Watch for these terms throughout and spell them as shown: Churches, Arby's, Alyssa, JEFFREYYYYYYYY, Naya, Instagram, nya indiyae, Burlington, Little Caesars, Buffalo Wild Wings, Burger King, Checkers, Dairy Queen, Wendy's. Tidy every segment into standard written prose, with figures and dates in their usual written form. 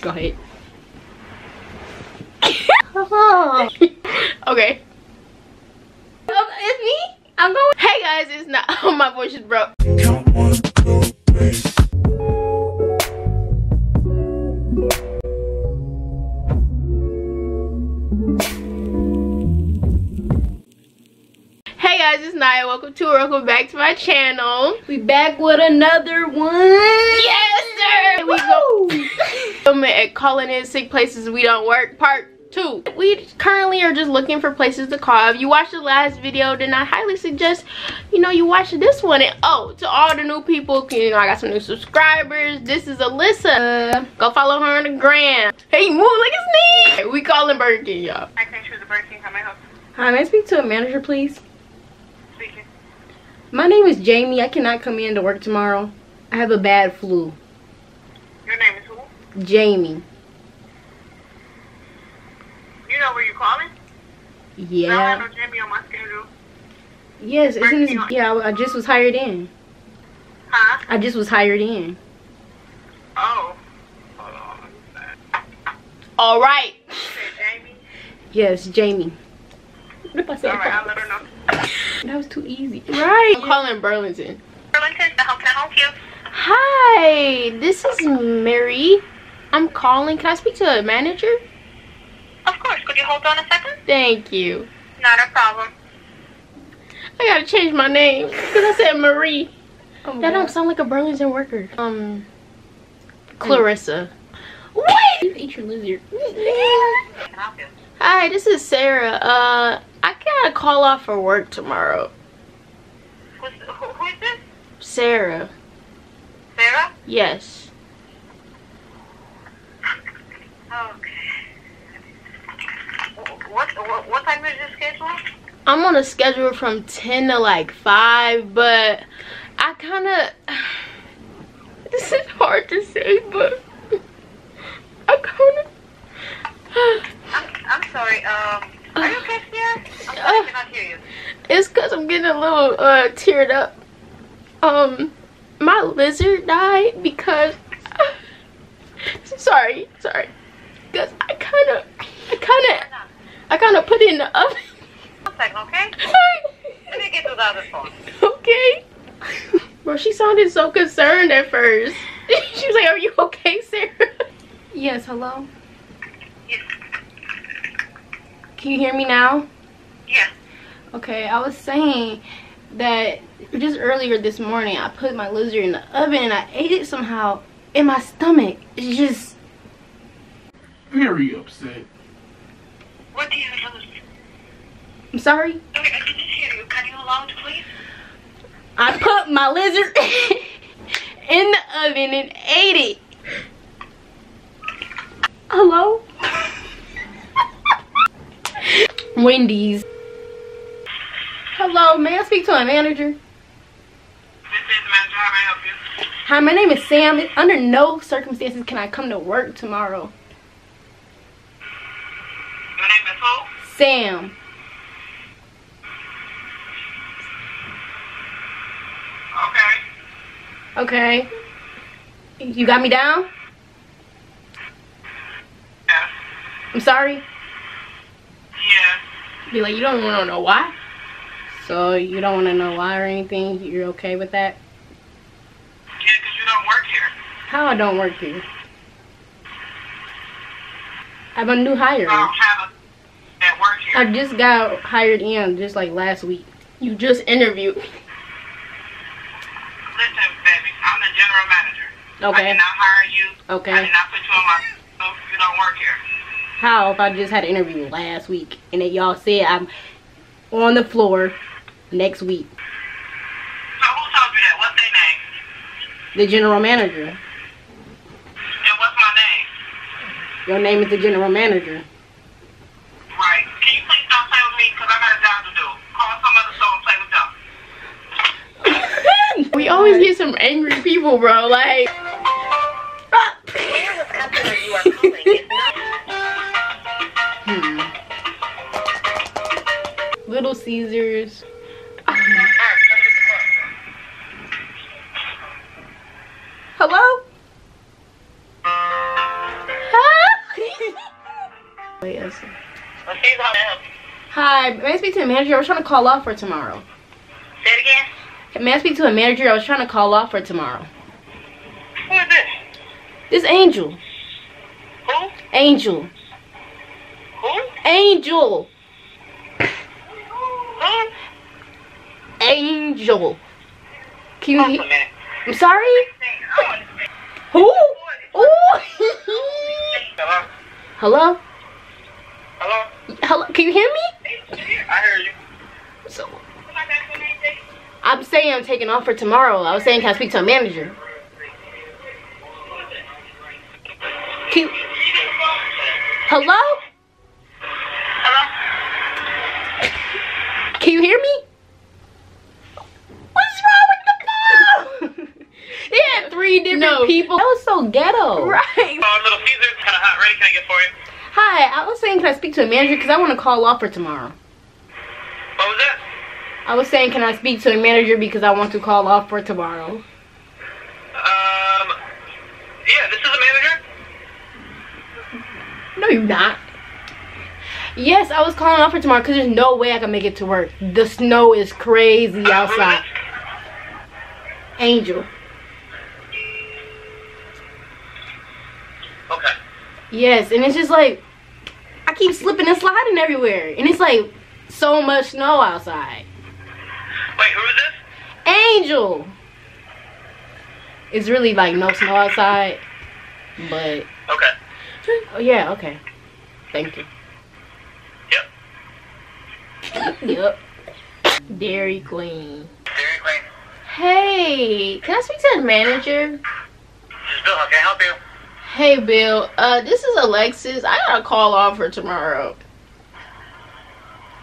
Got it. Okay. It's me. I'm going. Hey guys, it's not. Oh, my voice is broke. Hey guys, it's Naya. Welcome back to my channel. We back with another one. Yes, sir. Woo! We go at calling in sick places we don't work part 2. We currently are just looking for places to call. If you watched the last video, then I highly suggest, you know, you watch this one. And oh, to all the new people, you know, I got some new subscribers. This is Alyssa. Go follow her on the gram. Hey, move like it's me. We calling Burger King, y'all. I can choose a Burger King. How may I help? Hi, may I speak to a manager, please? Speaking. My name is Jamie. I cannot come in to work tomorrow. I have a bad flu. Your name is who? Jamie. You know where you're calling? Yeah. I don't have no Jamie on my schedule. Yes, yeah, I just was hired in. Huh? I just was hired in. Oh. Hold on. All right. You said Jamie? Yes, Jamie. What if I said? All right, I'll let her know. That was too easy. Right. I'm calling Burlington. Burlington, how can I help you? Hi, this is Mary. I'm calling. Can I speak to a manager? Of course. Could you hold on a second? Thank you. Not a problem. I gotta change my name because I said Marie. Oh, that don't sound like a Burlington worker. Clarissa. What? You eat your lizard. Hi, this is Sarah. I gotta call off for work tomorrow. Who is this? Sarah. Sarah? Yes. Okay. What time is your schedule? I'm on a schedule from 10 to like 5, but I kind of, this is hard to say, but I kind of. I'm sorry, are you okay, Sierra? I'm sorry, I cannot hear you. It's because I'm getting a little teared up. My lizard died because, sorry, because I kind of put it in the oven. One second, okay? Let me get to the other phone. Okay. Bro, she sounded so concerned at first. She was like, are you okay, Sarah? Yes, hello? Yes. Can you hear me now? Yeah. Okay, I was saying that just earlier this morning, I put my lizard in the oven and I ate it somehow in my stomach. It's just... very upset. What do you lose? I'm sorry? Okay, I can just hear you. Can you allow it, please? I put my lizard in the oven and ate it. Hello? Wendy's. Hello, may I speak to a manager? This is the manager. How may I help you? Hi, my name is Sam. Under no circumstances can I come to work tomorrow. Sam. Okay. Okay. You got me down? Yeah. I'm sorry? Yeah. Be like, you don't want to know why? So, you don't want to know why or anything? You're okay with that? Yeah, because you don't work here. How I don't work here? I'm a new hire. I just got hired in just like last week. You just interviewed. Listen, baby, I'm the general manager. Okay. I did not hire you. Okay. I did not put you on my stuff. You don't work here. How if I just had an interview last week and then y'all said I'm on the floor next week? So who told you that? What's their name? The general manager. And what's my name? Your name is the general manager. We always get some angry people, bro. Like, Little Caesars. Hello? Wait, I see. Well, she's on help. Hi, may I speak to the manager? I was trying to call off for tomorrow. Say it again? May I speak to a manager? I was trying to call off for tomorrow. Who is this? This Angel. Who? Angel. Who? Angel. Who? Angel. Can you hear? I'm sorry? Who? Hello? Hello? Hello? Hello? Can you hear me? I hear you. So, I'm saying I'm taking off for tomorrow. I was saying, can I speak to a manager? Can you... Hello? Hello? Can you hear me? Different people. That was so ghetto. Right. Little Caesars, kind of hot. Ready? Can I get for you? Hi, I was saying, can I speak to a manager? Because I want to call off for tomorrow. What was that? I was saying, can I speak to a manager because I want to call off for tomorrow? Yeah, this is a manager? No, you're not. Yes, I was calling off for tomorrow because there's no way I can make it to work. The snow is crazy outside. Angel. Yes, and it's just like I keep slipping and sliding everywhere, and it's like so much snow outside. Wait, who is this? Angel. It's really like no snow outside, but okay. Oh yeah, okay. Thank you. Yep. Yep. Dairy Queen. Dairy Queen. Hey, can I speak to the manager? This is Bill. How can I help you? Hey Bill, this is Alexis. I gotta call off for tomorrow.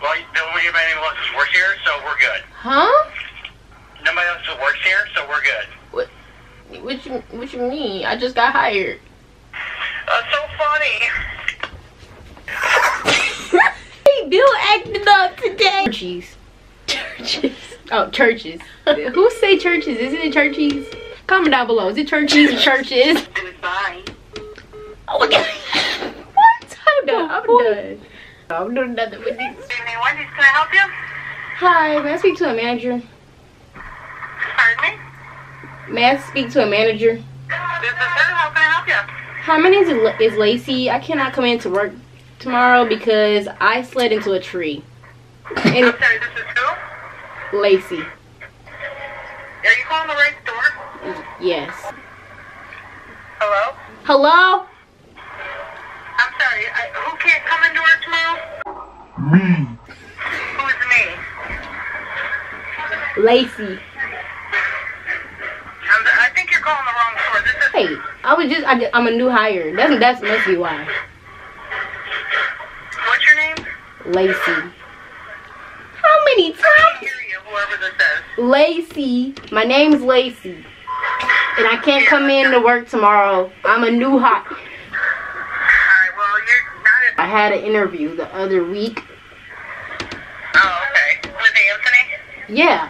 Well, nobody else works here, so we're good. Huh? Nobody else works here, so we're good. What you mean? I just got hired. That's so funny. Hey Bill, acting up today. Churches. Churches. Oh, churches. Who say churches? Isn't it churches? Comment down below. Is it churches or churches? Bye. Oh my god. What type of I'm done. I'm doing nothing with this. Excuse me, Wendy's, can I help you? Hi, may I speak to a manager? Pardon me? May I speak to a manager? This is her. How can I help you? Hi, my name is Lacey. I cannot come in to work tomorrow because I slid into a tree. And I'm sorry, this is who? Lacey. Are you calling the right store? Yes. Hello? Hello? I'm sorry, who can't come into work tomorrow? Me. Who's me? Lacey. I think you're calling the wrong store. This is I'm a new hire. That's must be why. What's your name? Lacey. How many times? I can't hear you, whoever this is. Lacey. My name's Lacey. And I can't come in to work tomorrow. I'm a new hot. Alright, well, you're not. I had an interview the other week. Oh, okay. With Anthony? Yeah.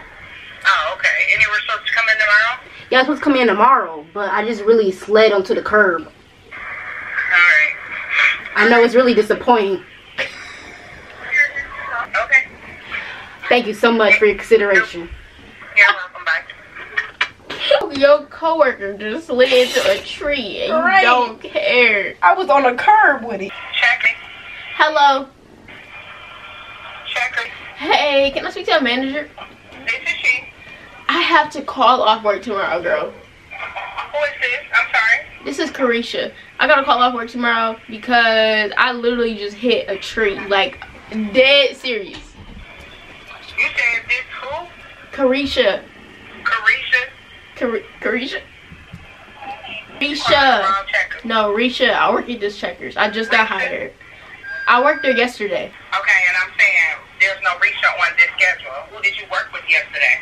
Oh, okay. And you were supposed to come in tomorrow? Yeah, I was supposed to come in tomorrow, but I just really slid onto the curb. Alright. I know it's really disappointing. Okay. Thank you so much for your consideration. You're welcome. Bye. Your coworker just slid into a tree and you don't care. I was on a curb with it. Checkers. Hello. Checkers. Hey, can I speak to a manager? This is she. I have to call off work tomorrow, girl. Who is this? I'm sorry. This is Carisha. I gotta call off work tomorrow because I literally just hit a tree. Like, dead serious. You said this who? Carisha. Carisha? Carisha? Risha. No, Risha. I work at this Checkers. I just got hired. I worked there yesterday. Okay, and I'm saying there's no Risha on this schedule. Who did you work with yesterday?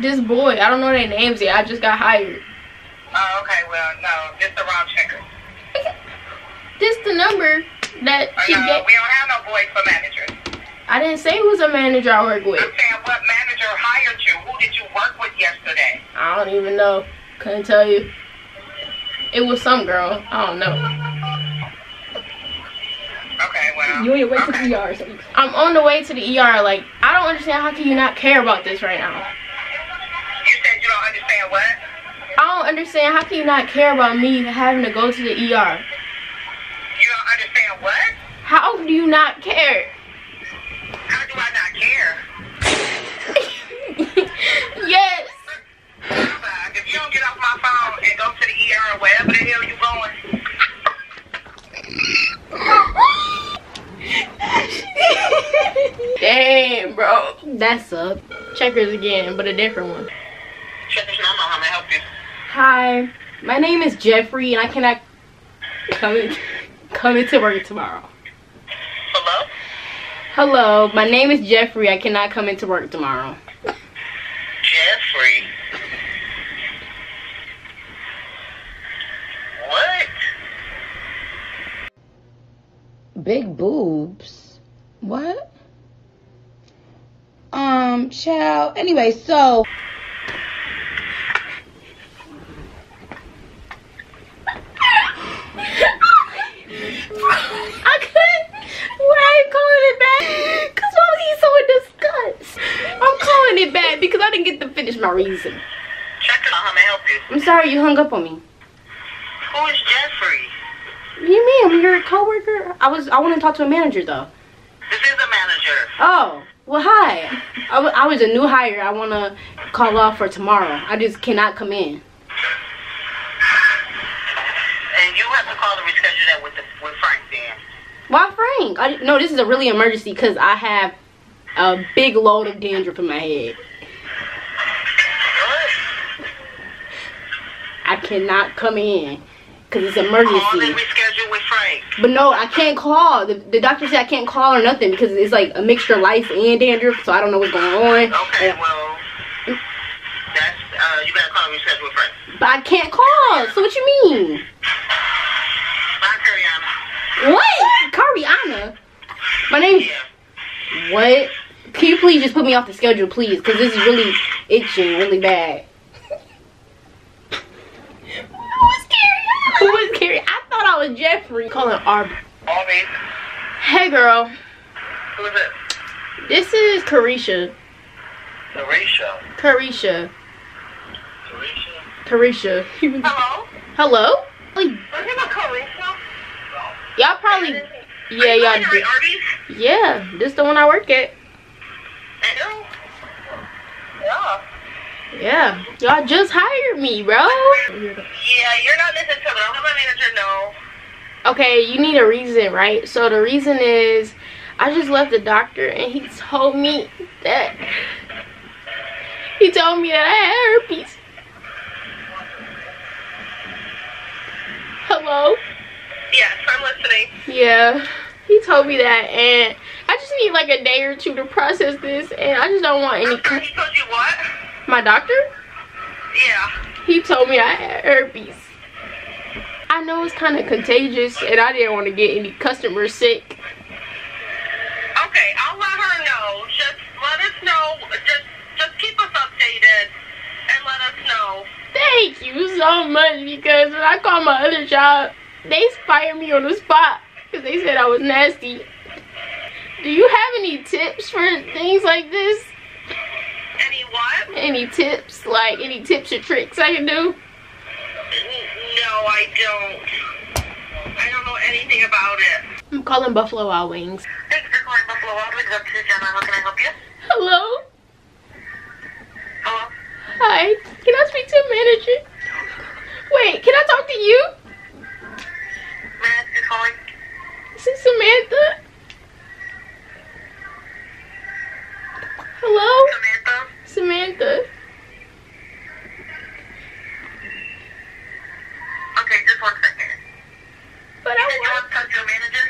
This boy. I don't know their names yet. I just got hired. Oh, okay. Well, no. This the wrong Checkers. This the number that she gave. No, we don't have no boys for managers. I didn't say who was a manager I work with. I'm saying what manager hired you? Who did you work with yesterday? I don't even know. Couldn't tell you. It was some girl. I don't know. Okay, well. You're on your way to the ER. So I'm on the way to the ER. Like, I don't understand. How can you not care about this right now? You said you don't understand what? I don't understand. How can you not care about me having to go to the ER? You don't understand what? How do you not care? How do I not care? Yes. If you don't get off my phone and go to the ER or wherever the hell you going. Damn, bro. That's up. Checkers again, but a different one. Checkers, I'm gonna help you. Hi, my name is Jeffrey, and I cannot come into work tomorrow. Hello? Hello, my name is Jeffrey. I cannot come into work tomorrow. Jeffrey? What? Big boobs? What? Child. Anyway, so... my reason. Checkers, I'm gonna help you. I'm sorry you hung up on me. Who is Jeffrey? What do you mean? I'm your coworker. I want to talk to a manager though. This is a manager. Oh, well, hi. I was a new hire. I want to call off for tomorrow. I just cannot come in. And you have to call and reschedule that with Frank then. Why Frank? No, this is a really emergency because I have a big load of dandruff in my head. I cannot come in because it's an emergency. Call and reschedule with Frank. But no, I can't call. The doctor said I can't call or nothing because it's like a mixture of life and dandruff, so I don't know what's going on. Okay, well, that's you gotta call and reschedule with Frank. But I can't call. So what you mean? Bye, Cariana. What? Cariana? My name. Yeah. What? Can you please just put me off the schedule, please? Because this is really itching, really bad. Who was Carrie? I thought I was Jeffrey. Calling Arby. Arby. Hey, girl. Who is it? This is Carisha. Carisha? Carisha. Carisha? Carisha. Hello? Hello? Like, was it about Carisha? Y'all probably... Yeah, y'all did. Arby's? Yeah, this the one I work at. I do? Yeah. Yeah, y'all just hired me, bro. Yeah, you're not listening to me. I'm a manager, no. Okay, you need a reason, right? So the reason is I just left the doctor and he told me that I had herpes. Hello? Yes, I'm listening. Yeah, he told me that and I just need like a day or two to process this and I just don't want any... He told you what? My doctor? Yeah. He told me I had herpes. I know it's kind of contagious and I didn't want to get any customers sick. Okay, I'll let her know. Just let us know. Just keep us updated and let us know. Thank you so much because when I called my other job, they fired me on the spot because they said I was nasty. Do you have any tips for things like this? Any what? Any tips? Like, any tips or tricks I can do? No, I don't. I don't know anything about it. I'm calling Buffalo Wild Wings. Thanks for calling Buffalo Wild Wings. This is Jenna. How can I help you? Hello? Hello? Hi. Can I speak to a manager? Wait, can I talk to you? Samantha calling. Is this Samantha? Hello? Samantha. Okay, just one second. But I want to talk to a manager.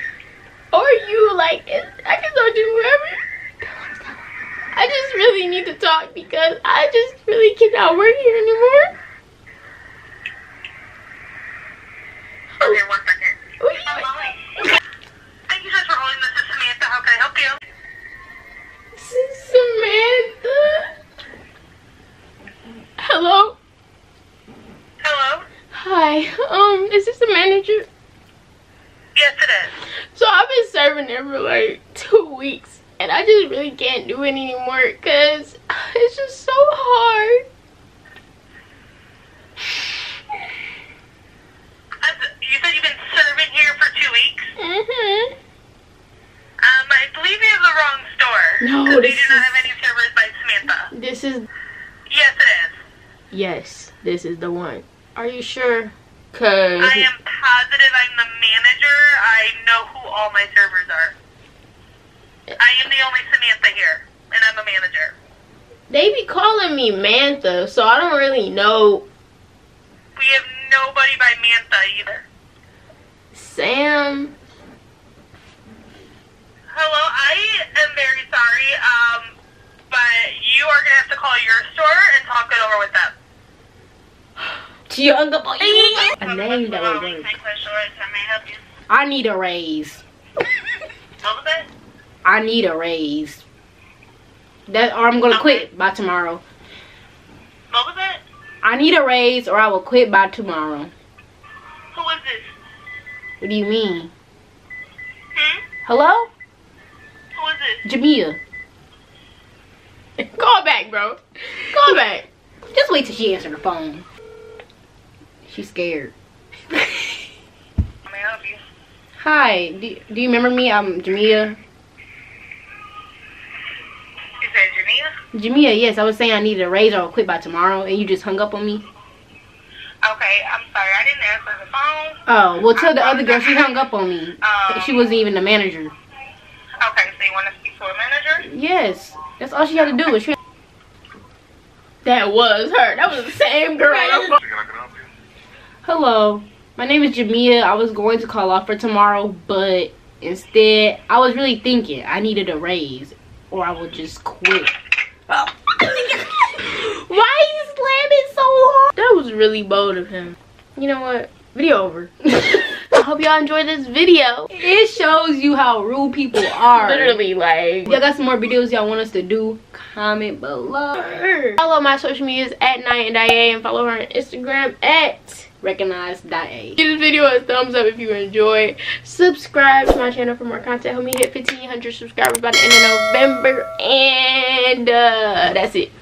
Or you, like, I can talk to whoever. I just really need to talk because I just really cannot work here anymore. Okay, one second. What are you? Thank you guys for calling. This is Samantha. How can I help you? Samantha? Hello? Hello? Hi, Hi, is this the manager? Yes, it is. So I've been serving there for like 2 weeks and I just really can't do it anymore because it's just so hard. You said you've been serving here for 2 weeks? Mm-hmm. I believe you have the wrong store. No, they do not have any servers by Samantha. This is... Yes, it is. Yes, this is the one. Are you sure? Cause I am positive. I'm the manager. I know who all my servers are. I am the only Samantha here, and I'm a manager. They be calling me Mantha, so I don't really know. We have nobody by Mantha either. Sam. Hello, I am very sorry, but you are going to have to call your store and talk it over with them. I need a raise. What was that? I need a raise. That, or I'm going to quit by tomorrow. What was that? I need a raise or I will quit by tomorrow. Who is this? What do you mean? Hmm? Hello? Who is this? Jamia. Call back, bro. Call back. Just wait till she answers the phone. She's scared. May I help you? Hi. Do you remember me? I'm Jamia. You said Jamia? Jamia, yes. I was saying I needed a raise or I'll quit by tomorrow, and you just hung up on me. Okay, I'm sorry. I didn't answer the phone. Oh, well, tell the other girl she hung up on me. She wasn't even the manager. Okay, so you want to speak to a manager? Yes. That's all she had to do. Was that was her. That was the same girl. Hello, my name is Jamia. I was going to call off for tomorrow, but instead, I was really thinking I needed a raise, or I would just quit. Oh. Why are you slamming so hard? That was really bold of him. You know what? Video over. I hope y'all enjoyed this video. It shows you how rude people are. Literally, like. Y'all got some more videos y'all want us to do? Comment below. Follow my social medias at nya indiyae and follow her on Instagram at recognize.a. Give this video a thumbs up if you enjoyed. Subscribe to my channel for more content. Help me hit 1,500 subscribers by the end of November. And that's it.